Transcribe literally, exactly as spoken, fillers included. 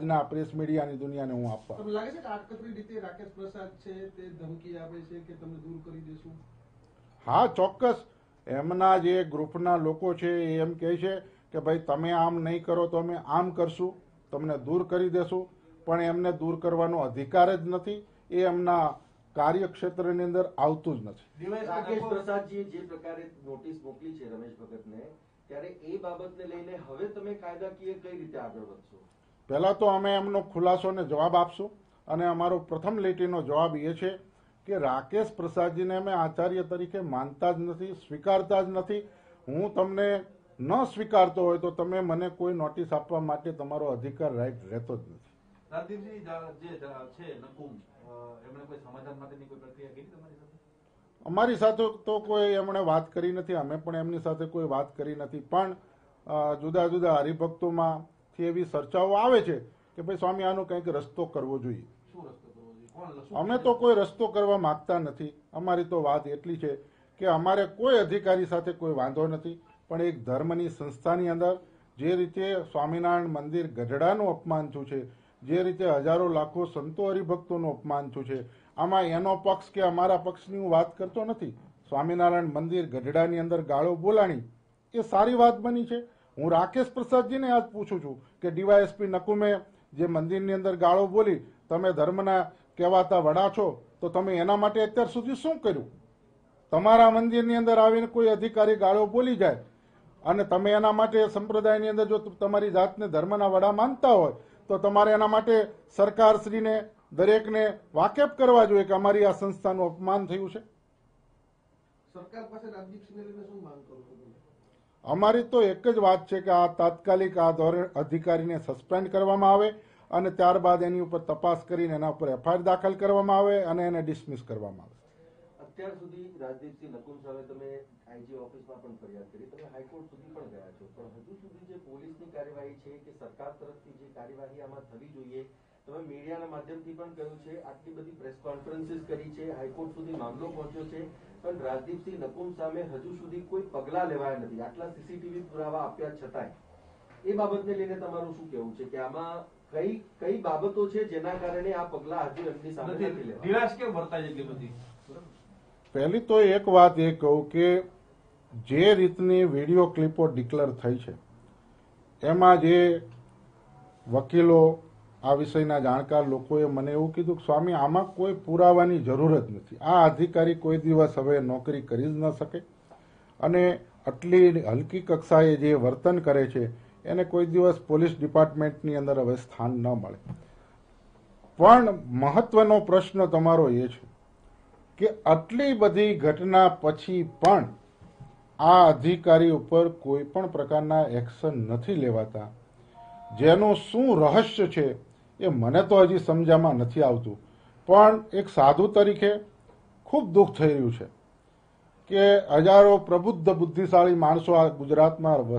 આજના પ્રેસ મીડિયાની દુનિયાને હું આપવા તમને લાગે છે કે આટકતરી રીતે રાકેશ પ્રસાદ છે તે ધમકી આપે છે કે તમને દૂર કરી દેશું? હા ચોક્કસ, એમના જે ગ્રુપના લોકો છે એ એમ કહે છે કે ભાઈ તમે આમ નહીં કરો તો અમે આમ કરશું, તમને દૂર કરી દેશું, પણ એમને દૂર કરવાનો અધિકાર જ નથી, એ એમના કાર્યક્ષેત્રની અંદર આવતું જ નથી। રાકેશ પ્રસાદજીએ જે પ્રકારે નોટિસ મોકલી છે રમેશ ભગતને, ત્યારે એ બાબતને લઈને હવે તમે કાયદાકીય કઈ રીતે આગળ વધશો? પહેલા તો અમે એમનો ખુલાસો ને જવાબ આપશું અને અમારો પ્રથમ લેટીનો જવાબ એ છે કે રાકેશ પ્રસાદજીને અમે આચાર્ય તરીકે માનતા જ નથી, સ્વીકારતા જ નથી। હું તમને ન સ્વીકારતો હોય તો તમે મને કોઈ નોટિસ આપવા માટે તમારો અધિકાર રાઈટ રહેતો જ નથી। રાજદીપજી, જે છે નકુમ, એમણે કોઈ સમાધાન માટેની કોઈ પ્રક્રિયા કરી તમારી સાથે? અમારી સાથે તો કોઈ એમણે વાત કરી નથી, અમે પણ એમની સાથે કોઈ વાત કરી નથી, પણ જુદા જુદા હરિભક્તોમાં એવી ચર્ચાઓ આવે છે કે ભાઈ સ્વામી આનો કંઈક રસ્તો કરવો જોઈએ। અમે તો કોઈ રસ્તો કરવા માંગતા નથી, અમારી તો વાત એટલી છે કે અમારે કોઈ અધિકારી સાથે કોઈ વાંધો નથી, પણ એક ધર્મની સંસ્થાની અંદર જે રીતે સ્વામિનારાયણ મંદિર ગઢડાનું અપમાન થયું છે, જે રીતે હજારો લાખો સંતો હરિભક્તોનું અપમાન થયું છે, આમાં એનો પક્ષ કે અમારા પક્ષની હું વાત કરતો નથી। સ્વામિનારાયણ મંદિર ગઢડાની અંદર ગાળો બોલાણી એ સારી વાત બની છે। हूँ राकेश प्रसाद जी ने आज पूछू छू कि डीवायएसपी नकुमे जे मंदिर नी अंदर गाळो बोली, तमे धर्मना कहेवाता वडा छो तो तमे एना माटे अत्यार सुधी शुं कर्युं? तमारा मंदिर नी अंदर आवीने कोई अधिकारी गाळो बोली जाए अने तमे एना माटे संप्रदाय नी अंदर जो तमारी जातने धर्मना वडा मानता होय तो तमारे एना माटे सरकार श्रीने दरेकने वाकेफ करवा जोईए के अमारी आ संस्थानुं अपमान थयुं छे। सरकार पासे राजीव सिंहने शुं માંગ करो छो? अमारी तो एक ज बात है कि आ तात्कालिक आ धोरणे अधिकारीने सस्पेन्ड करवामां आवे अने त्यारबाद एनी उपर तपास करीने एना उपर एफआईआर दाखल करवामां आवे अने एने डिस्मिस करवामां आवे। अत्यार सुधी राजदीपसिंह नकुम साहेबे तमे आईजी ऑफिसमां पण फरियाद करी, तमे हाईकोर्ट सुधी पण गया छो, पण हजू सुधी जे पोलीसनी कार्यवाही छे के सरकार तरफथी जे कार्यवाही आमां थवी जोईए, तमे मीडियाना माध्यमथी पण कह्युं छे, आटली बधी प्रेस कॉन्फरन्सीस करी छे, हाईकोर्ट सुधी मामलो पहोंच्यो छे, पण राजदीपसिंह नकुम सामे हजू सुधी कोई पगला लेवाया नथी। आटला सीसीटीवी पुरावा आप्या छतांय ए बाबतने लईने तमारुं शुं कहेवुं छे के आमां कई कई बाबतो छे जेना कारणे आ पगला हजू एमनी सामे नथी लेवाया? निराश केम वर्ताय जेटली बधी? पहेली तो एक वात ए कहूं के जे रीतनी विडियो क्लिपो डिक्लेर थई छे एमां जे वकीलो आ विषयना जाणकार लोकोए मने एवुं कीधुं स्वामी आमां कोई पुरावानी जरूर ज नथी, आ अधिकारी कोई दिवस हवे नोकरी करी ज न सके अने आटली हलकी कक्षाए जे वर्तन करे छे एने कोई दिवस पोलीस डिपार्टमेंटनी अंदर हवे स्थान न मळे। पण महत्वनो प्रश्न तमारो ए छे के आटली बधी घटना पछी पण आ अधिकारी उपर कोई पण प्रकारना एक्शन नथी लेवाता, जेनुं शुं रहस्य छे ये मने तो हजी समझामां नथी आवतुं। पण एक साधु तरीके खूब दुख थई रह्युं छे के हजारों प्रबुद्ध बुद्धिशाळी माणसो आ गुजरात में